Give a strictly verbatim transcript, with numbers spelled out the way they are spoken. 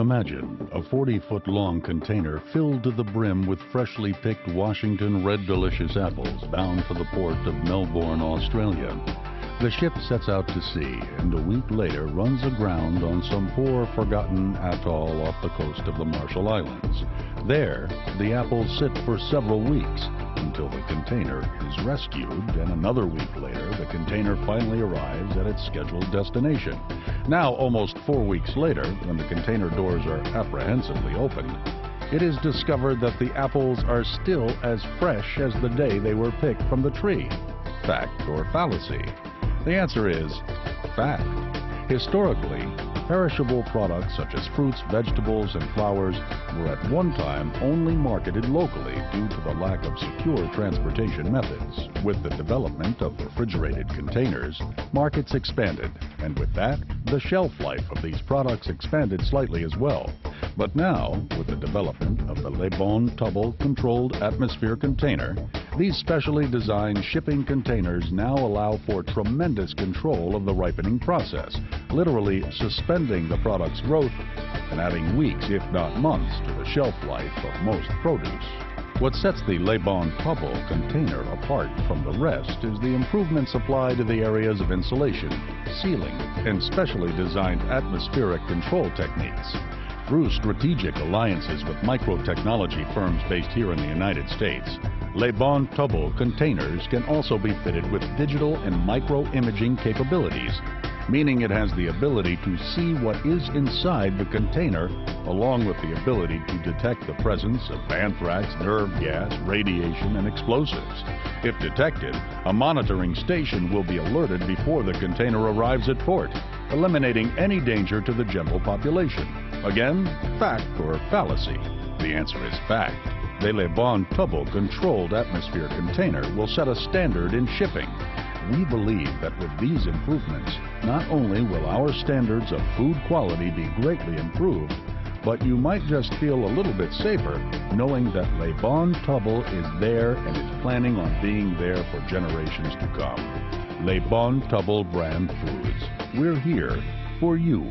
Imagine a forty foot long container filled to the brim with freshly picked Washington Red Delicious apples bound for the port of Melbourne, Australia. The ship sets out to sea and a week later runs aground on some poor forgotten atoll off the coast of the Marshall Islands. There, the apples sit for several weeks until the container is rescued, and another week later the container finally arrives at its scheduled destination. Now, almost four weeks later, when the container doors are apprehensively opened, it is discovered that the apples are still as fresh as the day they were picked from the tree. Fact or fallacy? The answer is fact. Historically, perishable products such as fruits, vegetables, and flowers were at one time only marketed locally due to the lack of secure transportation methods. With the development of refrigerated containers, markets expanded, and with that, the shelf life of these products expanded slightly as well. But now, with the development of the La Bonne Table controlled atmosphere container, these specially designed shipping containers now allow for tremendous control of the ripening process, literally suspending the product's growth and adding weeks, if not months, to the shelf life of most produce. What sets the La Bonne Table container apart from the rest is the improvements applied to the areas of insulation, sealing, and specially designed atmospheric control techniques. Through strategic alliances with microtechnology firms based here in the United States, La Bonne Table containers can also be fitted with digital and micro-imaging capabilities, meaning it has the ability to see what is inside the container, along with the ability to detect the presence of anthrax, nerve gas, radiation, and explosives. If detected, a monitoring station will be alerted before the container arrives at port, eliminating any danger to the general population. Again, fact or fallacy? The answer is fact. The La Bonne Table controlled atmosphere container will set a standard in shipping. We believe that with these improvements, not only will our standards of food quality be greatly improved, but you might just feel a little bit safer knowing that La Bonne Table is there and is planning on being there for generations to come. La Bonne Table brand foods. We're here for you.